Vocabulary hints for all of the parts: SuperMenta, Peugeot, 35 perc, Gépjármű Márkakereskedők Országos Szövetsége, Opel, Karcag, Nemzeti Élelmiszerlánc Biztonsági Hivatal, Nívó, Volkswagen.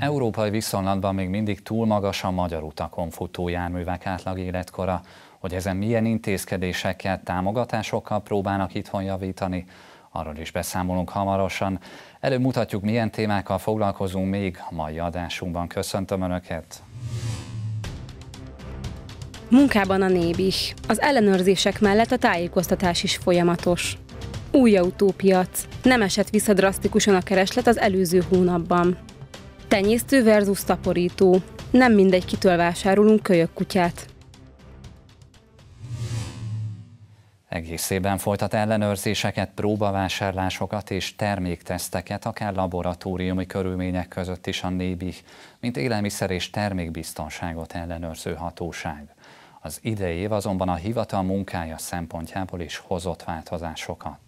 Európai viszonylatban még mindig túl magas a magyar utakon futó járművek átlag életkora. Hogy ezen milyen intézkedésekkel, támogatásokkal próbálnak itthon javítani, arról is beszámolunk hamarosan. Előbb mutatjuk, milyen témákkal foglalkozunk még a mai adásunkban. Köszöntöm Önöket! Munkában a név is. Az ellenőrzések mellett a tájékoztatás is folyamatos. Új autópiac. Nem esett vissza drasztikusan a kereslet az előző hónapban. Tenyésztő versus taporító. Nem mindegy, kitől vásárolunk kölyökkutyát. Egész évben folytat ellenőrzéseket, próbavásárlásokat és termékteszteket, akár laboratóriumi körülmények között is a NÉBIH, mint élelmiszer és termékbiztonságot ellenőrző hatóság. Az idei év azonban a hivatal munkája szempontjából is hozott változásokat.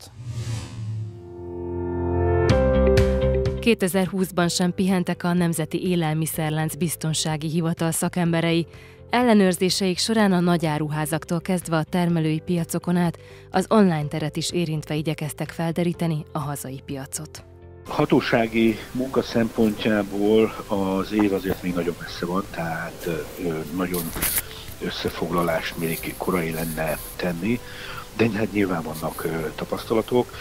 2020-ban sem pihentek a Nemzeti Élelmiszerlánc Biztonsági Hivatal szakemberei. Ellenőrzéseik során a nagyáruházaktól kezdve a termelői piacokon át az online teret is érintve igyekeztek felderíteni a hazai piacot. Hatósági munka szempontjából az év azért még nagyon messze van, tehát nagyon összefoglalást még korai lenne tenni, de hát nyilván vannak tapasztalatok.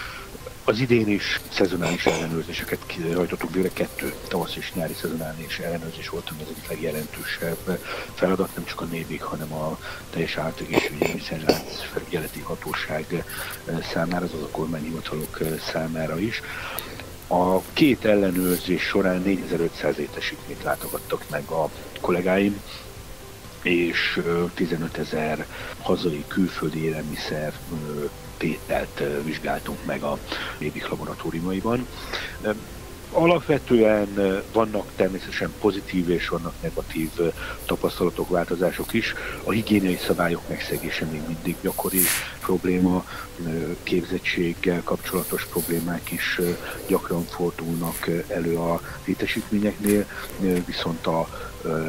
Az idén is szezonális ellenőrzéseket hajtottunk végre, 2 tavasz és nyári szezonális ellenőrzés volt, ami az egyik legjelentősebb feladat, nem csak a NÉBIH, hanem a teljes általános élelmiszerlánc felügyeleti hatóság számára, azaz a kormányhivatalok számára is. A 2 ellenőrzés során 4500 létesítményt látogattak meg a kollégáim, és 15.000 hazai külföldi élelmiszer tételt vizsgáltunk meg a NÉBIH laboratóriumaiban. Alapvetően vannak természetesen pozitív és vannak negatív tapasztalatok, változások is. A higiéniai szabályok megszegése még mindig gyakori probléma, képzettséggel kapcsolatos problémák is gyakran fordulnak elő a létesítményeknél, viszont a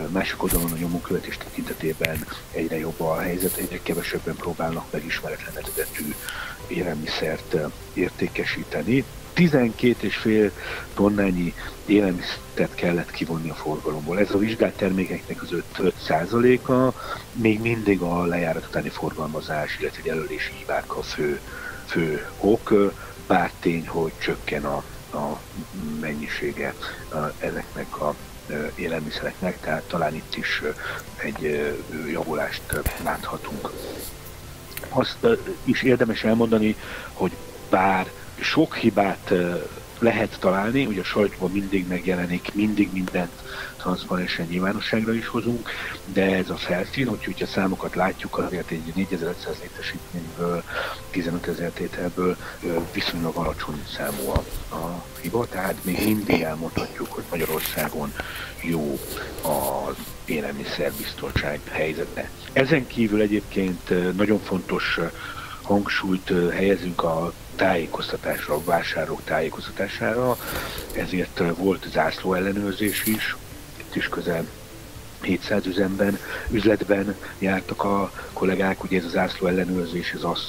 másik oldalon a nyomonkövetés tekintetében egyre jobb a helyzet, egyre kevesebben próbálnak meg ismeretlen eredetű élelmiszert értékesíteni. 12,5 tonnányi élelmiszert kellett kivonni a forgalomból. Ez a vizsgált termékeknek az 5%-a, még mindig a lejárat utáni forgalmazás, illetve jelölési hibák a fő ok, bár tény, hogy csökken a mennyisége ezeknek a élelmiszereknek, tehát talán itt is egy javulást láthatunk. Azt is érdemes elmondani, hogy bár sok hibát lehet találni, ugye a sajtóban mindig megjelenik, mindig mindent transzparensen nyilvánosságra is hozunk, de ez a felszín, hogyha számokat látjuk, azért egy 4500 létesítményből, 15.000 tételből viszonylag alacsony számú a hiba, tehát még mindig elmondhatjuk, hogy Magyarországon jó az élelmiszerbiztonság helyzete. Ezen kívül egyébként nagyon fontos hangsúlyt helyezünk a tájékoztatásra, a vásárlók tájékoztatására, ezért volt zászló ellenőrzés is, itt is közel 700 üzletben jártak a kollégák, ugye ez a zászló ellenőrzés, ez azt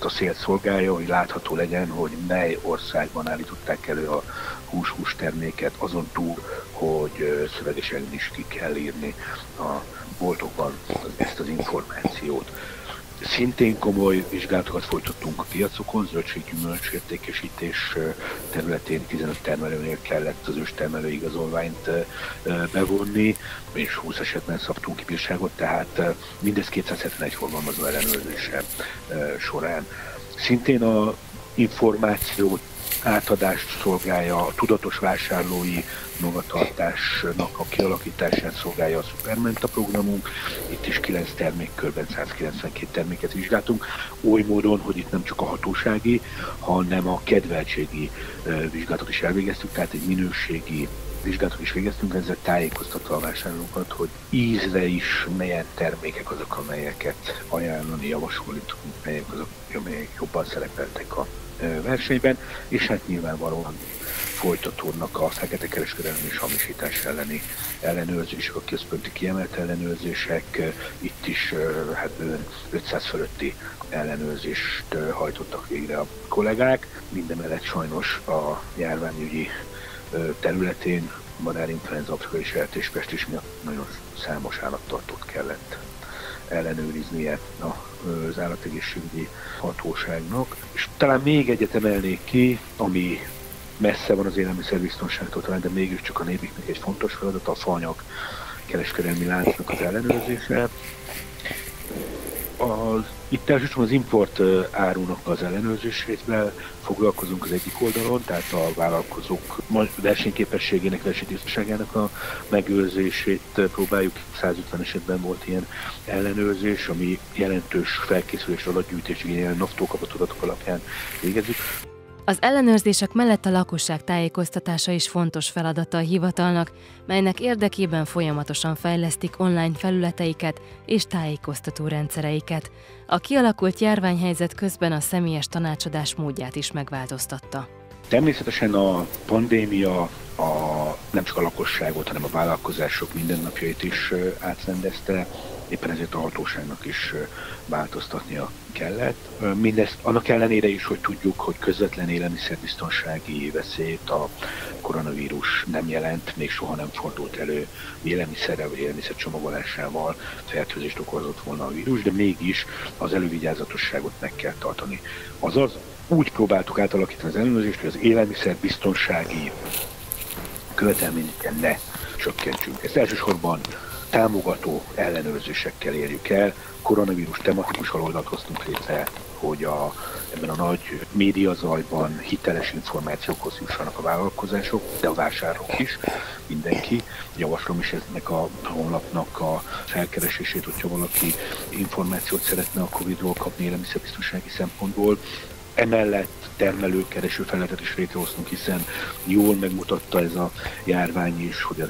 a célt szolgálja, hogy látható legyen, hogy mely országban állították elő a hús terméket, azon túl, hogy szövegesen is ki kell írni a boltokban ezt az információt. Szintén komoly vizsgálatokat folytattunk a piacokon, zöldséggyümölcs értékesítés területén 15 termelőnél kellett az őstermelő igazolványt bevonni, és 20 esetben szabtunk ki bírságot, tehát mindez 271 forgalmazó ellenőrzése során. Szintén az információ átadást szolgálja, a tudatos vásárlói magatartásnak a kialakítását szolgálja a SuperMenta programunk. Itt is 9 termékkörben 192 terméket vizsgáltunk, oly módon, hogy itt nem csak a hatósági, hanem a kedveltségi vizsgálatot is elvégeztük, tehát egy minőségi vizsgálatot is végeztünk, ezzel tájékoztatva a vásárlókat, hogy ízre is milyen termékek azok, amelyeket ajánlani, javasolni tudunk, melyek azok, amelyek jobban szerepeltek a versenyben, és hát nyilvánvalóan folytatódnak a fekete kereskedelem és hamisítás elleni ellenőrzések, a központi kiemelt ellenőrzések, itt is hát 500 fölötti ellenőrzést hajtottak végre a kollégák. Mindemellett sajnos a járványügyi területén madárinfluenza, afrikai sertéspest is miatt nagyon számos állattartót kellett ellenőriznie az állategészségügyi hatóságnak. És talán még egyet emelnék ki, ami messze van az élelmiszerbiztonságtól talán, de mégiscsak a népiknek egy fontos feladat, a faanyag kereskedelmi láncnak az ellenőrzése. Itt elsősorban az import árunak az ellenőrzésével foglalkozunk az egyik oldalon, tehát a vállalkozók versenyképességének, versenytisztaságának a megőrzését próbáljuk. 150 esetben volt ilyen ellenőrzés, ami jelentős felkészülés adatgyűjtés igényel, NAV-tól kapott adatok alapján végezzük. Az ellenőrzések mellett a lakosság tájékoztatása is fontos feladata a hivatalnak, melynek érdekében folyamatosan fejlesztik online felületeiket és tájékoztató rendszereiket. A kialakult járványhelyzet közben a személyes tanácsadás módját is megváltoztatta. Természetesen a pandémia nem csak a lakosságot, hanem a vállalkozások mindennapjait is átrendezte, éppen ezért a hatóságnak is változtatnia kellett. Mindezt annak ellenére is, hogy tudjuk, hogy közvetlen élelmiszerbiztonsági veszélyt a koronavírus nem jelent, még soha nem fordult elő élelmiszerrel vagy élelmiszercsomagolásával fertőzést okozott volna a vírus, de mégis az elővigyázatosságot meg kell tartani. Azaz úgy próbáltuk átalakítani az ellenőrzést, hogy az élelmiszerbiztonsági követelményekkel ne csökkentsünk. Ezt elsősorban támogató ellenőrzésekkel érjük el. Koronavírus tematikus haloldalt hoztunk létre, hogy ebben a nagy médiazajban hiteles információkhoz jussanak a vállalkozások, de a vásárlók is, mindenki. Javaslom is ennek a honlapnak a felkeresését, hogyha valaki információt szeretne a Covid-ról kapni élelmiszerbiztonsági szempontból. Emellett termelőkereső felületet is létrehoztunk, hiszen jól megmutatta ez a járvány is, hogy a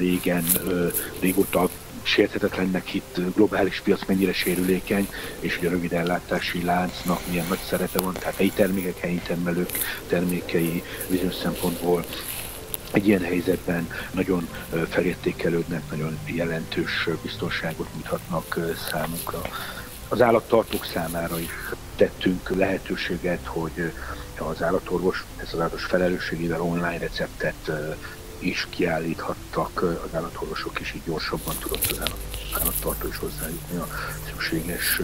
régóta sérthetetlennek hitt globális piac mennyire sérülékeny, és hogy a rövid ellátási láncnak milyen nagy szerepe van, tehát helyi termékek, helyi termelők termékei bizonyos szempontból egy ilyen helyzetben nagyon felértékelődnek, nagyon jelentős biztonságot nyújthatnak számunkra. Az állattartók számára is tettünk lehetőséget, hogy az állatorvos ezt az állatos felelősségével online receptet is kiállíthattak az állatorvosok, és így gyorsabban tudott az állattartó is hozzájutni a szükséges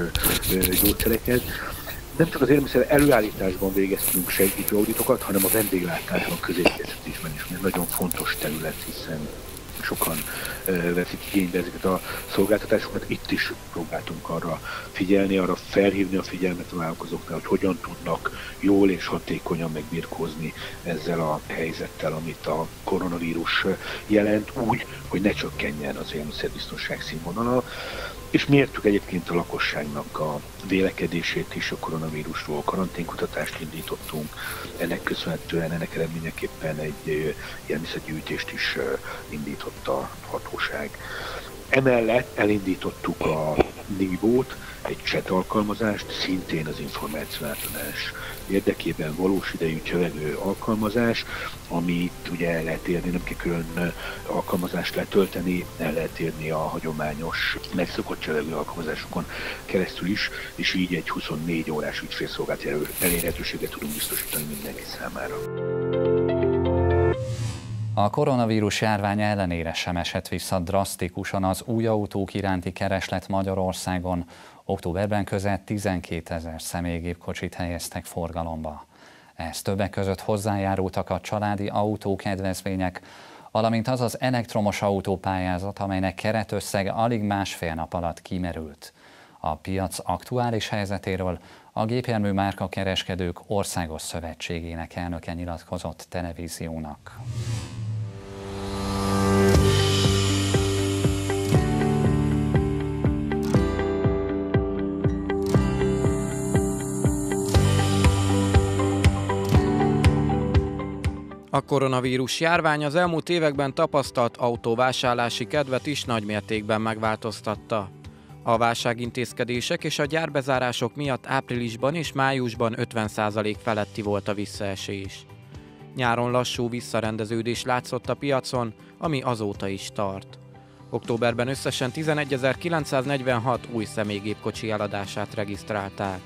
gyógyszereket. Nem csak az élelmiszer előállításban végeztünk segítő auditokat, hanem a vendéglátásban, közétkeztetésben is, mert nagyon fontos terület, hiszen sokan veszik igénybe ezeket a szolgáltatásokat. Itt is próbáltunk arra figyelni, arra felhívni a figyelmet a vállalkozóknál, hogy hogyan tudnak jól és hatékonyan megbirkózni ezzel a helyzettel, amit a koronavírus jelent, úgy, hogy ne csökkenjen az élelmiszerbiztonság színvonala. És mértük egyébként a lakosságnak a vélekedését is a koronavírusról, karanténkutatást indítottunk, ennek köszönhetően, ennek eredményeképpen egy élelmiszergyűjtést is indított a hatóság. Emellett elindítottuk a Nívót, egy chat alkalmazást, szintén az információ átadás érdekében valós idejű csevegő alkalmazás, amit ugye el lehet érni, nem kell külön alkalmazást letölteni, el lehet érni a hagyományos, megszokott csevegő alkalmazásokon keresztül is, és így egy 24 órás ügyfélszolgálati elérhetőséget tudunk biztosítani mindenki számára. A koronavírus járvány ellenére sem esett vissza drasztikusan az új autók iránti kereslet Magyarországon. Októberben közel 12 000 személygépkocsit helyeztek forgalomba. Ez többek között hozzájárultak a családi autókedvezmények, valamint az az elektromos autópályázat, amelynek keretösszege alig másfél nap alatt kimerült. A piac aktuális helyzetéről a gépjármű márka kereskedők Országos Szövetségének elnöke nyilatkozott televíziónak. A koronavírus járvány az elmúlt években tapasztalt autóvásárlási kedvet is nagymértékben megváltoztatta. A válságintézkedések és a gyárbezárások miatt áprilisban és májusban 50% feletti volt a visszaesés. Nyáron lassú visszarendeződés látszott a piacon, ami azóta is tart. Októberben összesen 11 946 új személygépkocsi eladását regisztrálták.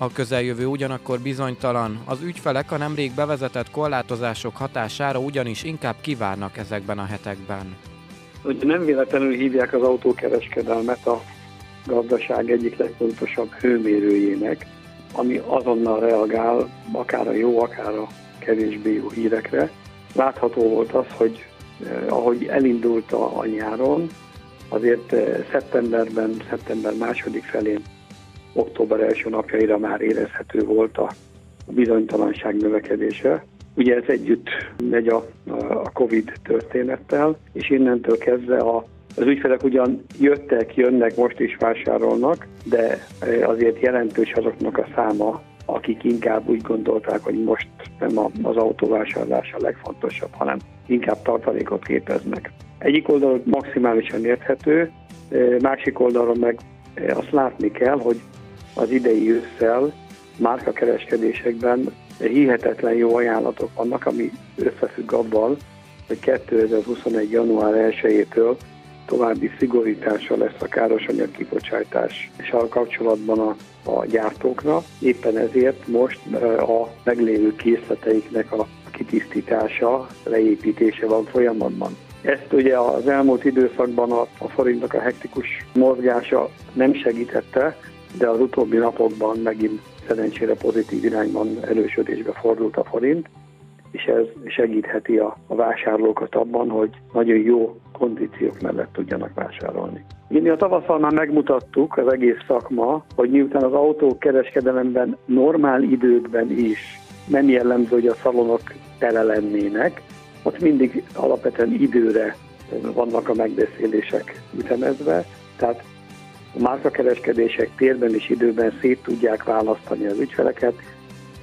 A közeljövő ugyanakkor bizonytalan, az ügyfelek a nemrég bevezetett korlátozások hatására ugyanis inkább kivárnak ezekben a hetekben. Ugye nem véletlenül hívják az autókereskedelmet a gazdaság egyik legfontosabb hőmérőjének, ami azonnal reagál, akár a jó, akár a kevésbé jó hírekre. Látható volt az, hogy ahogy elindult a nyáron, azért szeptember második felén, október első napjaira már érezhető volt a bizonytalanság növekedése. Ugye ez együtt megy a Covid történettel, és innentől kezdve az ügyfelek ugyan jönnek, most is vásárolnak, de azért jelentős azoknak a száma, akik inkább úgy gondolták, hogy most nem az autóvásárlás a legfontosabb, hanem inkább tartalékot képeznek. Egyik oldalon maximálisan érthető, másik oldalon meg azt látni kell, hogy az idei ősszel márkakereskedésekben hihetetlen jó ajánlatok vannak, ami összefügg abban, hogy 2021. január 1-től további szigorítása lesz a károsanyag kibocsátással kapcsolatban a gyártóknak. Éppen ezért most a meglévő készleteiknek a kitisztítása, leépítése van folyamatban. Ezt ugye az elmúlt időszakban a forintnak a hektikus mozgása nem segítette, de az utóbbi napokban megint szerencsére pozitív irányban erősödésbe fordult a forint, és ez segítheti a vásárlókat abban, hogy nagyon jó kondíciók mellett tudjanak vásárolni. Mi a tavasszal már megmutattuk, az egész szakma, hogy miután az autókereskedelemben normál időkben is nem jellemző, hogy a szalonok tele lennének, ott mindig alapvetően időre vannak a megbeszélések ütemezve, tehát a márkakereskedések térben és időben szét tudják választani az ügyfeleket,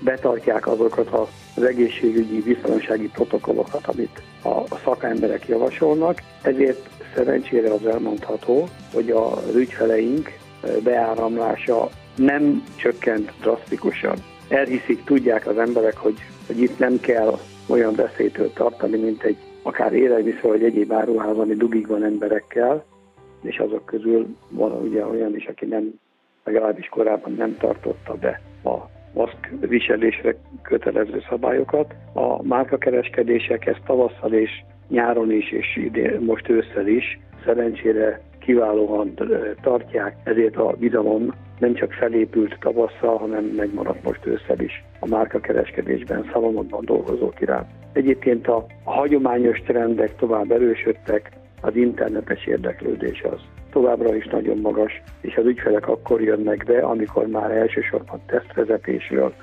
betartják azokat az egészségügyi, biztonsági protokollokat, amit a szakemberek javasolnak. Ezért szerencsére az elmondható, hogy az ügyfeleink beáramlása nem csökkent drasztikusan. Elhiszik, tudják az emberek, hogy itt nem kell olyan veszélytől tartani, mint egy akár élelmiszer vagy egyéb áruház, ami dugig van emberekkel, és azok közül van ugye olyan is, aki nem, legalábbis korábban nem tartotta be a maszk viselésre kötelező szabályokat. A márkakereskedések ezt tavasszal és nyáron is, és most ősszel is szerencsére kiválóan tartják, ezért a bizalom nem csak felépült tavasszal, hanem megmaradt most ősszel is a márkakereskedésben, szalonokban dolgozók iránt. Egyébként a hagyományos trendek tovább erősödtek, az internetes érdeklődés az továbbra is nagyon magas, és az ügyfelek akkor jönnek be, amikor már elsősorban tesztvezetésről,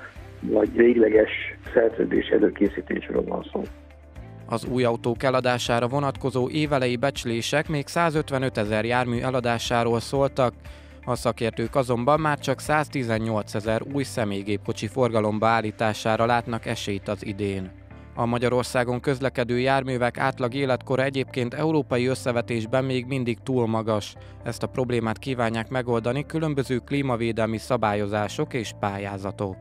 vagy végleges szerződés előkészítésről van szó. Az új autók eladására vonatkozó évelei becslések még 155 000 jármű eladásáról szóltak, a szakértők azonban már csak 118 000 új személygépkocsi forgalomba állítására látnak esélyt az idén. A Magyarországon közlekedő járművek átlag életkora egyébként európai összevetésben még mindig túl magas. Ezt a problémát kívánják megoldani különböző klímavédelmi szabályozások és pályázatok.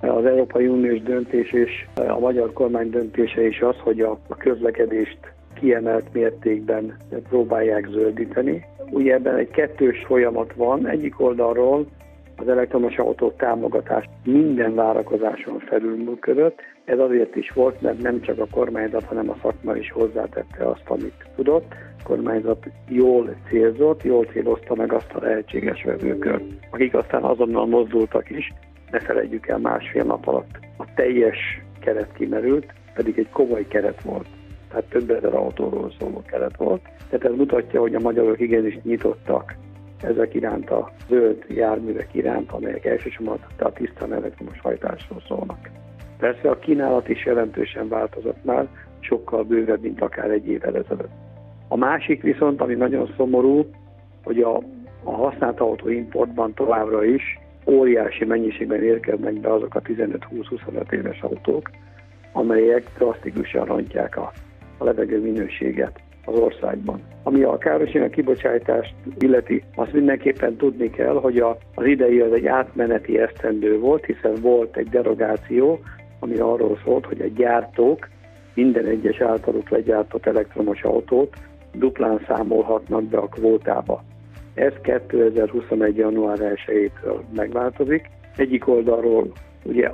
Az Európai Uniós döntés és a magyar kormány döntése is az, hogy a közlekedést kiemelt mértékben próbálják zöldíteni. Ugye ebben egy kettős folyamat van, egyik oldalról az elektromos autók támogatás minden várakozáson felülműködött. Ez azért is volt, mert nem csak a kormányzat, hanem a szakma is hozzátette azt, amit tudott. A kormányzat jól célzott, jól célozta meg azt a lehetséges vevőkört, akik aztán azonnal mozdultak is. Ne feledjük el, másfél nap alatt a teljes keret kimerült, pedig egy komoly keret volt. Tehát több ezer autóról szóló keret volt. Tehát ez mutatja, hogy a magyarok igenis nyitottak ezek iránt, a zöld járművek iránt, amelyek elsősorban a tisztán elektromos hajtásról szólnak. Persze a kínálat is jelentősen változott már, sokkal bővebb, mint akár egy évvel ezelőtt. A másik viszont, ami nagyon szomorú, hogy a használt autó importban továbbra is óriási mennyiségben érkeznek be azok a 15-20-25 éves autók, amelyek drasztikusan rontják a levegő minőséget az országban. Ami a károsanyag kibocsátást illeti, azt mindenképpen tudni kell, hogy az idei az egy átmeneti esztendő volt, hiszen volt egy derogáció, ami arról szólt, hogy a gyártók minden egyes általuk legyártott elektromos autót duplán számolhatnak be a kvótába. Ez 2021. január 1-től megváltozik, Egyik oldalról ugye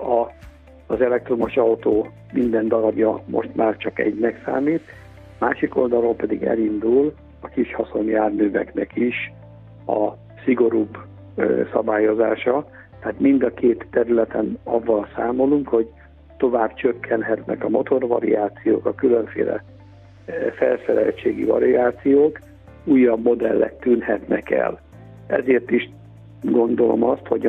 az elektromos autó minden darabja most már csak egynek számít, másik oldalról pedig elindul a kis haszonjárműveknek is a szigorúbb szabályozása. Tehát mind a két területen avval számolunk, hogy tovább csökkenhetnek a motorvariációk, a különféle felszereltségi variációk, újabb modellek tűnhetnek el. Ezért is gondolom azt, hogy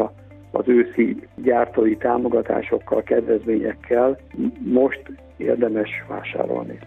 az őszi gyártói támogatásokkal, kedvezményekkel most érdemes vásárolni.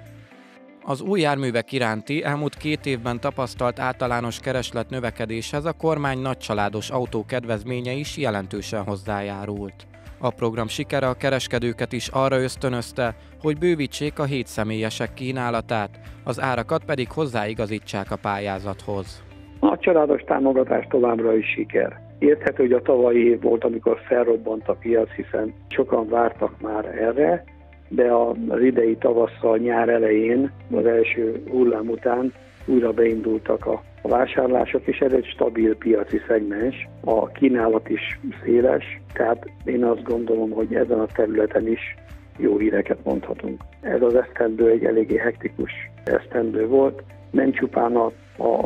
Az új járművek iránti elmúlt 2 évben tapasztalt általános kereslet növekedéshez a kormány nagycsaládos autó kedvezménye is jelentősen hozzájárult. A program sikere a kereskedőket is arra ösztönözte, hogy bővítsék a 7 személyesek kínálatát, az árakat pedig hozzáigazítsák a pályázathoz. A családos támogatás továbbra is siker. Érthető, hogy a tavalyi év volt, amikor felrobbant a piac, hiszen sokan vártak már erre, de az idei tavasszal, nyár elején, az első hullám után újra beindultak a vásárlások, és ez egy stabil piaci szegmens, a kínálat is széles, tehát én azt gondolom, hogy ezen a területen is jó híreket mondhatunk. Ez az esztendő egy eléggé hektikus esztendő volt, nem csupán a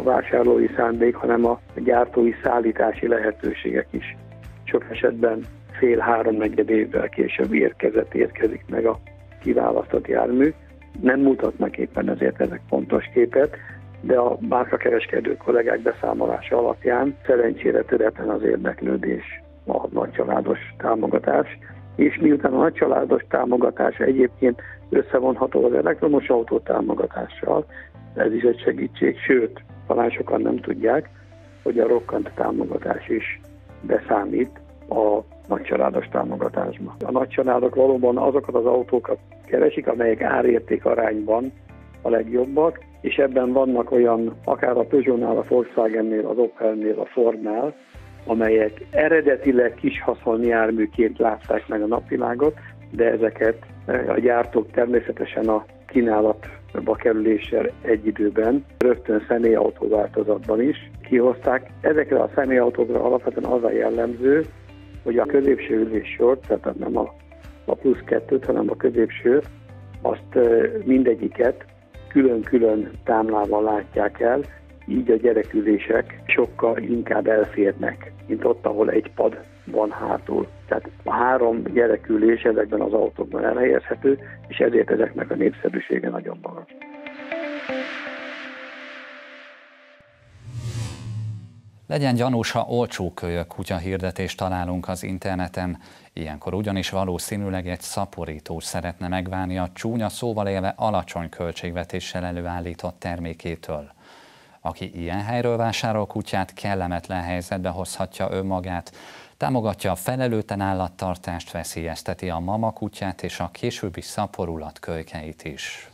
vásárlói szándék, hanem a gyártói szállítási lehetőségek is. Sok esetben fél 3-4 évvel később érkezik meg a kiválasztott jármű. Nem mutatnak éppen ezért ezek pontos képet, de a márkakereskedő kollégák beszámolása alapján szerencsére töretlen az érdeklődés, a nagycsaládos támogatás, és miután a nagycsaládos támogatás egyébként összevonható az elektromos autó támogatással, ez is egy segítség, sőt, talán sokan nem tudják, hogy a rokkant támogatás is beszámít a nagycsaládos támogatásba. A nagycsaládok valóban azokat az autókat keresik, amelyek árérték arányban a legjobbak, és ebben vannak olyan, akár a Peugeot-nál, a Volkswagen-nél, az Opel-nél, a Ford-nál, amelyek eredetileg kis haszonjárműként látták meg a napvilágot, de ezeket a gyártók természetesen a kínálatba kerüléssel egy időben, rögtön személyautó változatban is kihozták. Ezekre a személyautókra alapvetően az a jellemző, hogy a középső üléssort, tehát nem a +2-t, hanem a középsőt, azt mindegyiket külön-külön támlával látják el, így a gyerekülések sokkal inkább elférnek, mint ott, ahol egy pad van hátul. Tehát a 3 gyerekülés ezekben az autókban elhelyezhető, és ezért ezeknek a népszerűsége nagyon magas. Legyen gyanús, ha olcsó kölyök kutyahirdetést találunk az interneten. Ilyenkor ugyanis valószínűleg egy szaporító szeretne megválni a csúnya szóval élve alacsony költségvetéssel előállított termékétől. Aki ilyen helyről vásárol kutyát, kellemetlen helyzetbe hozhatja önmagát, támogatja a felelőtlen állattartást, veszélyezteti a mama kutyát és a későbbi szaporulat kölykeit is.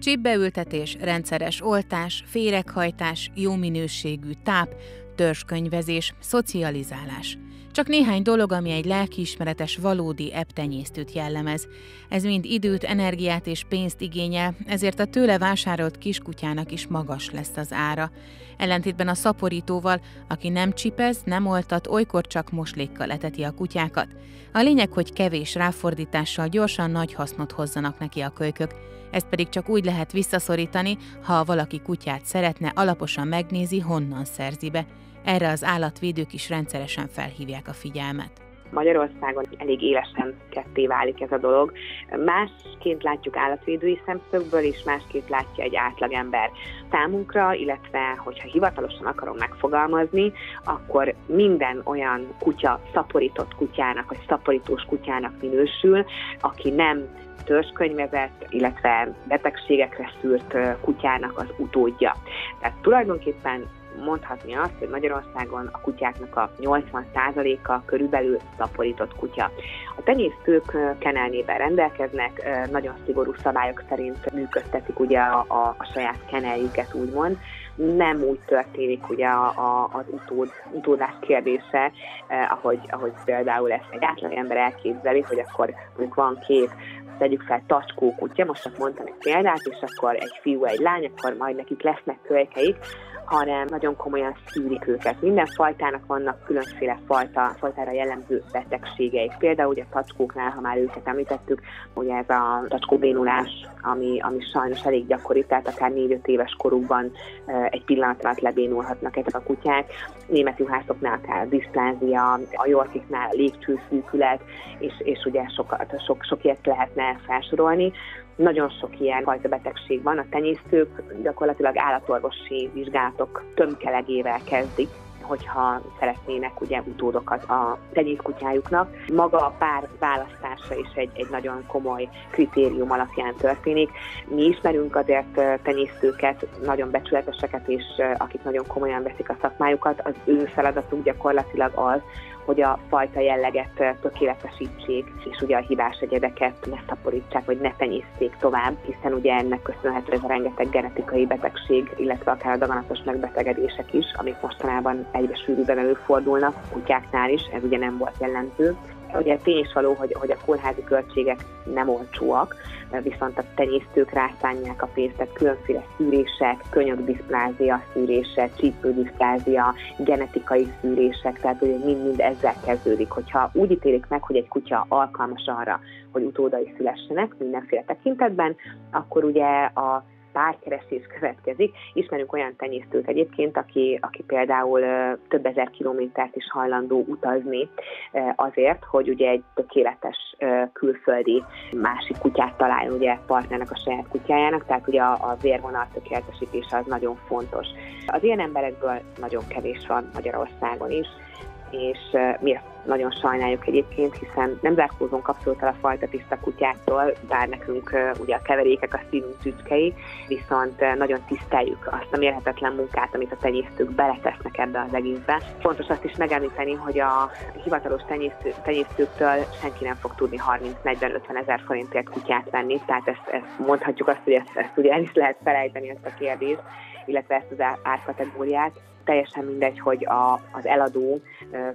Csipbeültetés, rendszeres oltás, féreghajtás, jó minőségű táp, törzskönyvezés, szocializálás. Csak néhány dolog, ami egy lelkiismeretes, valódi epptenyésztőt jellemez. Ez mind időt, energiát és pénzt igényel, ezért a tőle vásárolt kiskutyának is magas lesz az ára. Ellentétben a szaporítóval, aki nem csipez, nem oltat, olykor csak moslékkal eteti a kutyákat. A lényeg, hogy kevés ráfordítással gyorsan nagy hasznot hozzanak neki a kölykök. Ezt pedig csak úgy lehet visszaszorítani, ha valaki kutyát szeretne, alaposan megnézi, honnan szerzi be. Erre az állatvédők is rendszeresen felhívják a figyelmet. Magyarországon elég élesen ketté válik ez a dolog. Másként látjuk állatvédői szemszögből, és másként látja egy átlagember. Számunkra, illetve hogyha hivatalosan akarom megfogalmazni, akkor minden olyan kutya szaporított kutyának, vagy szaporítós kutyának minősül, aki nem törzskönyvezett, illetve betegségekre szűrt kutyának az utódja. Tehát tulajdonképpen mondhatni azt, hogy Magyarországon a kutyáknak a 80%-a körülbelül szaporított kutya. A tenyésztők kennelnében rendelkeznek, nagyon szigorú szabályok szerint működtetik ugye a saját kenneljüket, úgymond. Nem úgy történik ugye az utódás kérdése, ahogy például ezt egy átlagember elképzeli, hogy akkor van 2 tegyük fel tacskó kutya, most csak mondtam egy példát, és akkor egy fiú, egy lány, akkor majd nekik lesznek kölykeik, hanem nagyon komolyan szűrik őket. Minden fajtának vannak különféle fajtára jellemző betegségeik. Például ugye a tacskóknál, ha már őket említettük, ugye ez a tacskóbénulás, ami sajnos elég gyakori, tehát akár 4-5 éves korukban egy pillanat alatt lebénulhatnak ezek a kutyák. Német juhászoknál akár a displázia, a jorkiknál a légcsőszűkület, és ugye sok ilyet lehetne felsorolni. Nagyon sok ilyen fajta betegség van, a tenyésztők gyakorlatilag állatorvosi vizsgálatok tömkelegével kezdik, hogyha szeretnének ugye utódokat a tenyészkutyájuknak. Maga a pár választása is egy nagyon komoly kritérium alapján történik. Mi ismerünk azért tenyésztőket, nagyon becsületeseket, és akik nagyon komolyan veszik a szakmájukat, az ő feladatuk gyakorlatilag az, hogy a fajta jelleget tökéletesítsék, és ugye a hibás egyedeket ne szaporítsák, vagy ne tenyészték tovább, hiszen ugye ennek köszönhető ez a rengeteg genetikai betegség, illetve akár a daganatos megbetegedések is, amik mostanában egyre sűrűbben előfordulnak a kutyáknál is, ez ugye nem volt jellemző. Ugye tény is való, hogy a kórházi költségek nem olcsóak, viszont a tenyésztők rászánják a pénzt, tehát különféle szűrések, könyökdiszplázia szűrése, csípődiszplázia, genetikai szűrések, tehát mind-mind ezzel kezdődik. Hogyha úgy ítélik meg, hogy egy kutya alkalmas arra, hogy utódai szülessenek mindenféle tekintetben, akkor ugye a párkeresés következik. Ismerünk olyan tenyésztőt egyébként, aki például több ezer kilométert is hajlandó utazni azért, hogy ugye egy tökéletes külföldi másik kutyát találjon ugye partnernek a saját kutyájának, tehát ugye a vérvonal tökéletesítése az nagyon fontos. Az ilyen emberekből nagyon kevés van Magyarországon is, és mi ezt nagyon sajnáljuk egyébként, hiszen nem zárkózunk abszolút el a fajta tiszta kutyáktól, bár nekünk ugye a keverékek a szívünk csücskei, viszont nagyon tiszteljük azt a mérhetetlen munkát, amit a tenyésztők beletesznek ebbe az egészbe. Fontos azt is megemlíteni, hogy a hivatalos tenyésztőktől senki nem fog tudni 30-40-50 ezer forintért kutyát venni, tehát ezt mondhatjuk azt, hogy ezt ugye el is lehet felejteni ezt a kérdést, illetve ezt az árkategóriát. Teljesen mindegy, hogy az eladó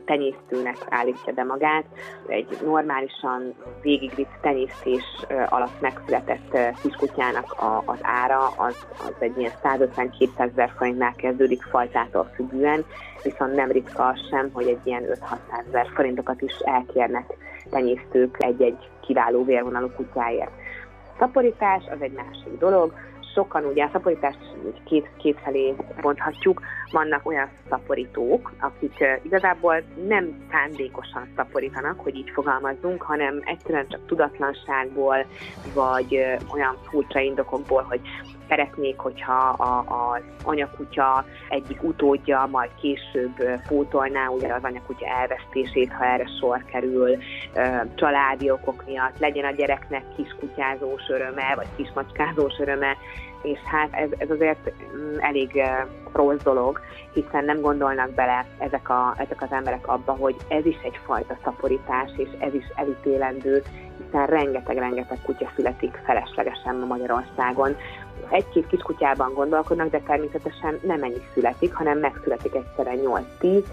tenyésztőnek állítja be magát. Egy normálisan végigvitt tenyésztés alatt megszületett kiskutyának az ára az egy ilyen 150-200 ezer forintnál kezdődik fajtától függően, viszont nem ritka az sem, hogy egy ilyen 5-600 ezer forintokat is elkérnek tenyésztők egy-egy kiváló vérvonalú kutyáért. Szaporítás az egy másik dolog. Sokan ugye a szaporítást kétfelé bonthatjuk, vannak olyan szaporítók, akik igazából nem szándékosan szaporítanak, hogy így fogalmazzunk, hanem egyszerűen csak tudatlanságból, vagy olyan furcsa indokokból, hogy szeretnék, hogyha az anyakutya egyik utódja majd később pótolná ugye az anyakutya elvesztését, ha erre sor kerül, családi okok miatt, legyen a gyereknek kiskutyázós öröme, vagy kismacskázós öröme, és hát ez azért elég rossz dolog, hiszen nem gondolnak bele ezek az emberek abba, hogy ez is egyfajta szaporítás, és ez is elítélendő, hiszen rengeteg kutya születik feleslegesen Magyarországon. Egy-két kiskutyában gondolkodnak, de természetesen nem ennyi születik, hanem megszületik egyszerre 8-10,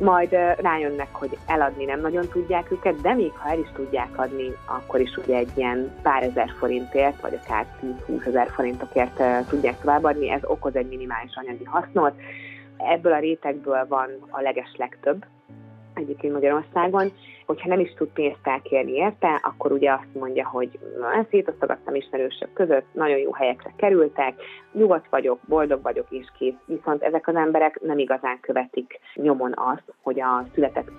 majd rájönnek, hogy eladni nem nagyon tudják őket, de még ha el is tudják adni, akkor is ugye egy ilyen pár ezer forintért, vagy akár 10-20 ezer forintokért tudják továbbadni, ez okoz egy minimális anyagi hasznot. Ebből a rétegből van a legeslegtöbb egyébként Magyarországon, hogyha nem is tud pénzt elkérni érte, akkor ugye azt mondja, hogy szétosztogattam ismerősök között, nagyon jó helyekre kerültek, nyugodt vagyok, boldog vagyok, és kész. Viszont ezek az emberek nem igazán követik nyomon azt, hogy a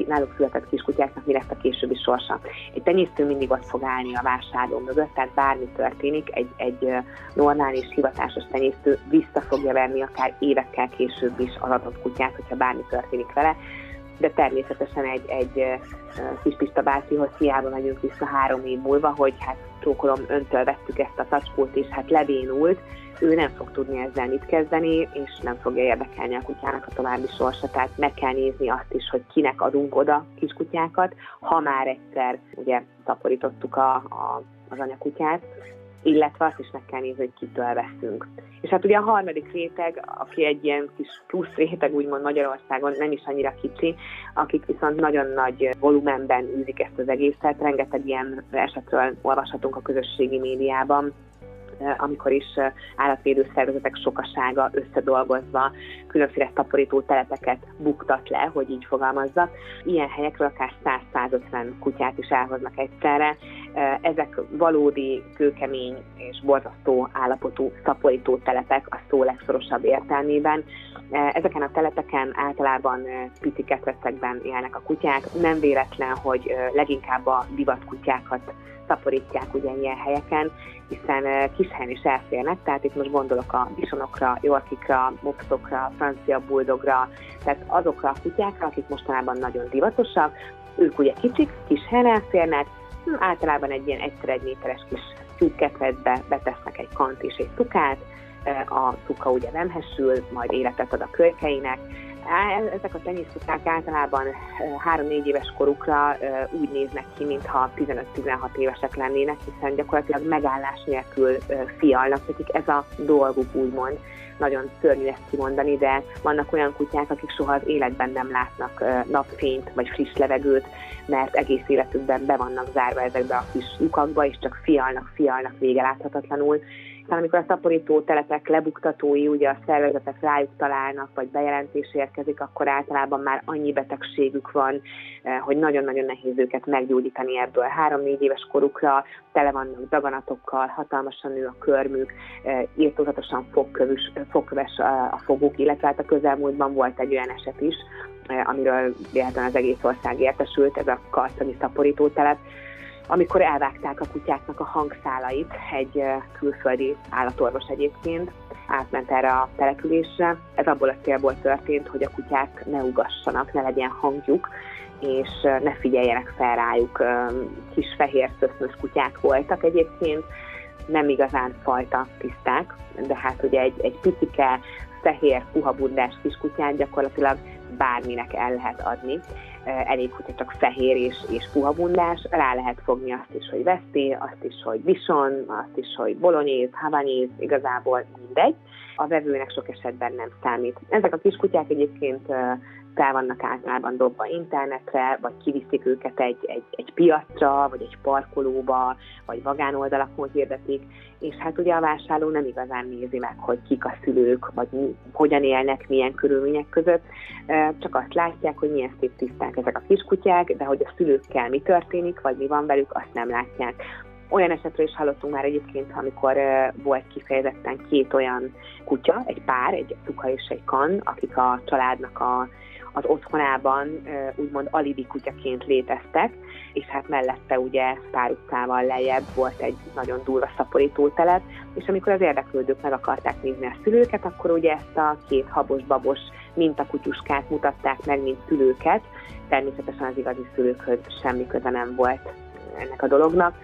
náluk született kiskutyáknak mi lesz a későbbi sorsa. Egy tenyésztő mindig ott fog állni a vásárló mögött, tehát bármi történik, egy normális, hivatásos tenyésztő vissza fogja venni akár évekkel később is az adott kutyát, hogyha bármi történik vele. De természetesen egy kis Pista bácsihoz hiába megyünk vissza 3 év múlva, hogy hát csókolom, öntől vettük ezt a tacskót, és hát lebénult, ő nem fog tudni ezzel mit kezdeni, és nem fogja érdekelni a kutyának a további sorsa, tehát meg kell nézni azt is, hogy kinek adunk oda kiskutyákat, ha már egyszer ugye szaporítottuk az anyakutyát, illetve azt is meg kell nézni, hogy kitől veszünk. És hát ugye a harmadik réteg, aki egy ilyen kis plusz réteg, úgymond Magyarországon nem is annyira kicsi, akik viszont nagyon nagy volumenben űzik ezt az egészet. Rengeteg ilyen esetről olvashatunk a közösségi médiában, amikor is állatvédő szervezetek sokasága összedolgozva különféle taporító telepeket buktat le, hogy így fogalmazzak. Ilyen helyekről akár 100-150 kutyát is elhoznak egyszerre. Ezek valódi, kőkemény és borzasztó állapotú szaporító telepek a szó legszorosabb értelmében. Ezeken a telepeken általában pici ketrecekben élnek a kutyák. Nem véletlen, hogy leginkább a divatkutyákat szaporítják ugye ilyen helyeken, hiszen kis helyen is elférnek, tehát itt most gondolok a bisonokra, yorkikra, mopszokra, francia buldogra, tehát azokra a kutyákra, akik mostanában nagyon divatosak, ők ugye kicsik, kis helyen elférnek, általában egy ilyen 1x1 méteres kis szűkketrecbe betesznek egy kant és egy cukát, a cuka ugye vemhesül, majd életet ad a kölykeinek. Ezek a tenyészkutyák általában 3-4 éves korukra úgy néznek ki, mintha 15-16 évesek lennének, hiszen gyakorlatilag megállás nélkül fialnak, nekik ez a dolguk úgymond. Nagyon szörnyű ezt kimondani, de vannak olyan kutyák, akik soha az életben nem látnak napfényt vagy friss levegőt, mert egész életükben be vannak zárva ezekbe a kis lyukakba, és csak fialnak vége láthatatlanul. Tehát amikor a szaporító telepek lebuktatói, ugye a szervezetek rájuk találnak, vagy bejelentés érkezik, akkor általában már annyi betegségük van, hogy nagyon-nagyon nehéz őket meggyógyítani ebből. 3-4 éves korukra tele vannak daganatokkal, hatalmasan nő a körmük, írtózatosan fogköves a foguk, illetve hát a közelmúltban volt egy olyan eset is, amiről véletlenül az egész ország értesült, ez a karcagi szaporító telep, amikor elvágták a kutyáknak a hangszálait, egy külföldi állatorvos egyébként átment erre a településre. Ez abból a célból történt, hogy a kutyák ne ugassanak, ne legyen hangjuk, és ne figyeljenek fel rájuk. Kis fehér szöszmös kutyák voltak egyébként, nem igazán fajta tiszták, de hát ugye egy picike, fehér, puhabundás kiskutyát gyakorlatilag bárminek el lehet adni. Elég, hogyha csak fehér és puhabundás, rá lehet fogni azt is, hogy veszti, azt is, hogy bison, azt is, hogy bolonyéz, havanyéz, igazából mindegy. A vevőnek sok esetben nem számít. Ezek a kiskutyák egyébként fel vannak általában dobva internetre, vagy kiviszik őket egy piacra, vagy egy parkolóba, vagy vagánoldalakon hirdetik, és hát ugye a vásárló nem igazán nézi meg, hogy kik a szülők, vagy hogyan élnek, milyen körülmények között, csak azt látják, hogy milyen szép tiszták ezek a kiskutyák, de hogy a szülőkkel mi történik, vagy mi van velük, azt nem látják. Olyan esetről is hallottunk már egyébként, amikor volt kifejezetten két olyan kutya, egy pár, egy cuka és egy kan, akik a családnak az otthonában úgymond alibi kutyaként léteztek, és hát mellette ugye pár utcával lejjebb volt egy nagyon durva szaporítótelep, és amikor az érdeklődők meg akarták nézni a szülőket, akkor ugye ezt a két habos-babos mintakutyuskát mutatták meg, mint szülőket. Természetesen az igazi szülőkhöz semmi köze nem volt ennek a dolognak.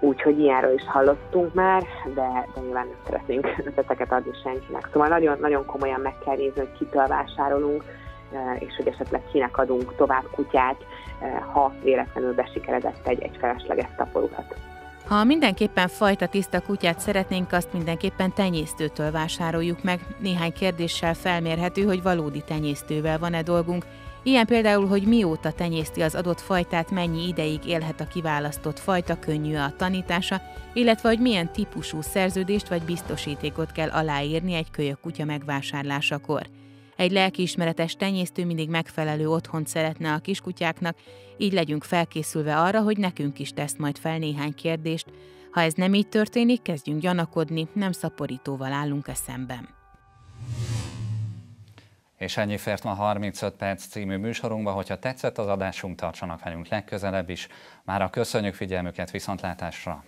Úgyhogy ilyenről is hallottunk már, de nyilván nem szeretnénk ötleteket adni senkinek. Szóval nagyon, nagyon komolyan meg kell nézni, hogy kitől vásárolunk, és hogy esetleg kinek adunk tovább kutyát, ha véletlenül besikeredett egy felesleges taporukat. Ha mindenképpen fajta tiszta kutyát szeretnénk, azt mindenképpen tenyésztőtől vásároljuk meg. Néhány kérdéssel felmérhető, hogy valódi tenyésztővel van-e dolgunk. Ilyen például, hogy mióta tenyészti az adott fajtát, mennyi ideig élhet a kiválasztott fajta, könnyű a tanítása, illetve hogy milyen típusú szerződést vagy biztosítékot kell aláírni egy kölyök kutya megvásárlásakor. Egy lelkiismeretes tenyésztő mindig megfelelő otthont szeretne a kiskutyáknak, így legyünk felkészülve arra, hogy nekünk is tesz majd fel néhány kérdést. Ha ez nem így történik, kezdjünk gyanakodni, nem szaporítóval állunk-e szemben. És ennyi fért ma 35 perc című műsorunkba, hogyha tetszett az adásunk, tartsanak velünk legközelebb is. Mára köszönjük figyelmüket, viszontlátásra!